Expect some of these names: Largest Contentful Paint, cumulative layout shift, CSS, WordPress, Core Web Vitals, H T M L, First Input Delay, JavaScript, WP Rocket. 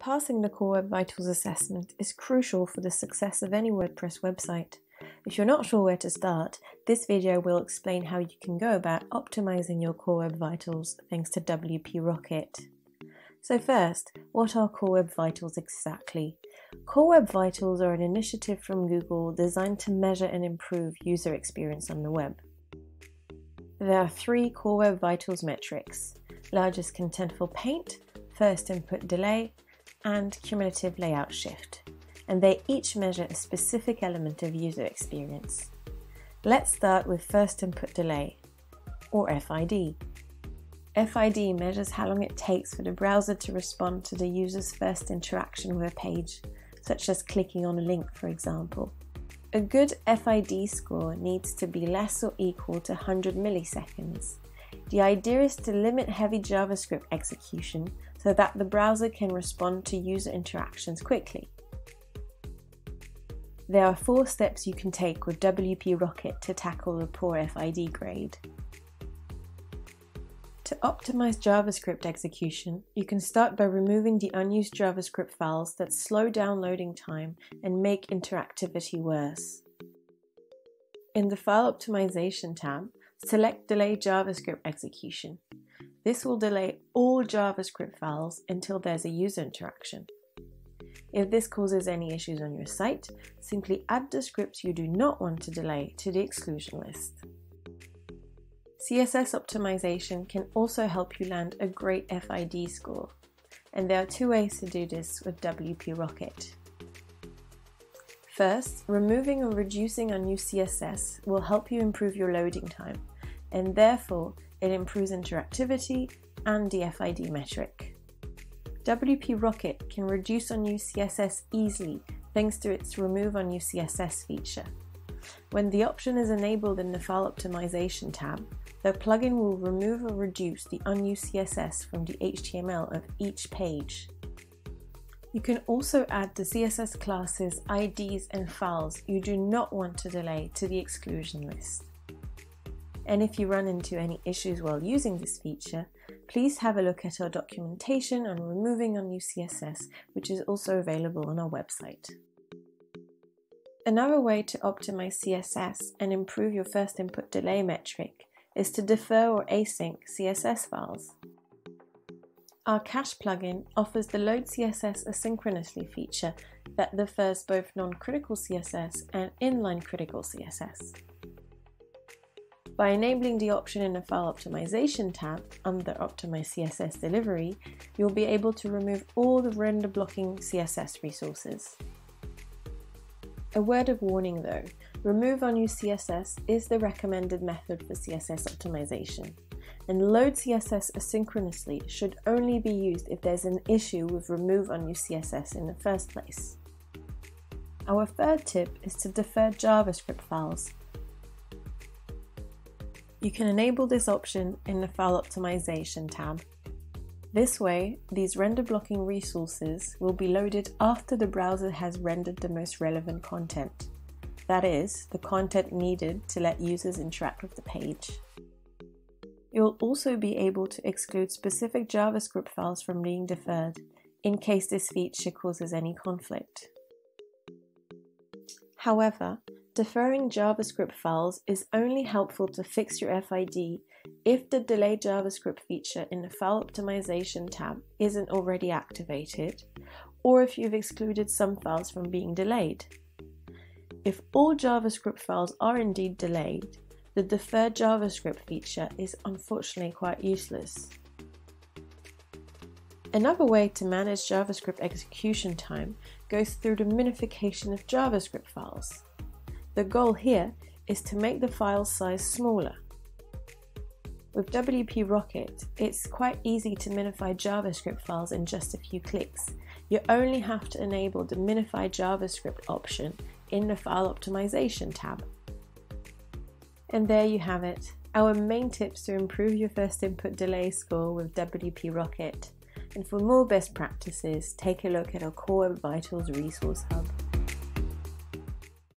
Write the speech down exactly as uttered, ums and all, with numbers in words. passing the Core Web Vitals assessment is crucial for the success of any WordPress website. If you're not sure where to start, this video will explain how you can go about optimizing your Core Web Vitals thanks to W P Rocket. So first, what are Core Web Vitals exactly? Core Web Vitals are an initiative from Google designed to measure and improve user experience on the web. There are three Core Web Vitals metrics: Largest Contentful Paint, First Input Delay, and Cumulative Layout Shift, and they each measure a specific element of user experience. Let's start with First Input Delay, or F I D. F I D measures how long it takes for the browser to respond to the user's first interaction with a page, such as clicking on a link, for example. A good F I D score needs to be less or equal to one hundred milliseconds. The idea is to limit heavy JavaScript execution so that the browser can respond to user interactions quickly. There are four steps you can take with W P Rocket to tackle the poor F I D grade. To optimize JavaScript execution, you can start by removing the unused JavaScript files that slow down loading time and make interactivity worse. In the File Optimization tab, select Delay JavaScript Execution. This will delay all JavaScript files until there's a user interaction. If this causes any issues on your site, simply add the scripts you do not want to delay to the exclusion list. C S S optimization can also help you land a great F I D score, and there are two ways to do this with W P Rocket. First, removing or reducing unused C S S will help you improve your loading time, and therefore it improves interactivity and the F I D metric. W P Rocket can reduce unused C S S easily thanks to its Remove Unused C S S feature. When the option is enabled in the File Optimization tab, the plugin will remove or reduce the unused C S S from the H T M L of each page. You can also add the C S S classes, I Ds and files you do not want to delay to the exclusion list. And if you run into any issues while using this feature, please have a look at our documentation on removing unused C S S, which is also available on our website. Another way to optimize C S S and improve your first input delay metric is to defer or async C S S files. Our Cache plugin offers the Load C S S Asynchronously feature that defers both non-critical C S S and inline critical C S S. By enabling the option in the File Optimization tab under Optimize C S S Delivery, you'll be able to remove all the render blocking C S S resources. A word of warning though, Remove Unused C S S is the recommended method for C S S optimization, and Load C S S Asynchronously should only be used if there's an issue with Remove Unused C S S in the first place. Our third tip is to defer JavaScript files. You can enable this option in the File Optimization tab. This way, these render blocking resources will be loaded after the browser has rendered the most relevant content. That is, the content needed to let users interact with the page. You'll also be able to exclude specific JavaScript files from being deferred, in case this feature causes any conflict. However, deferring JavaScript files is only helpful to fix your F I D if the Delay JavaScript feature in the File Optimization tab isn't already activated, or if you've excluded some files from being delayed. If all JavaScript files are indeed delayed, the Defer JavaScript feature is unfortunately quite useless. Another way to manage JavaScript execution time goes through the minification of JavaScript files. The goal here is to make the file size smaller. With W P Rocket, it's quite easy to minify JavaScript files in just a few clicks. You only have to enable the Minify JavaScript option in the File Optimization tab. And there you have it, our main tips to improve your first input delay score with W P Rocket. And for more best practices, take a look at our Core Web Vitals resource hub.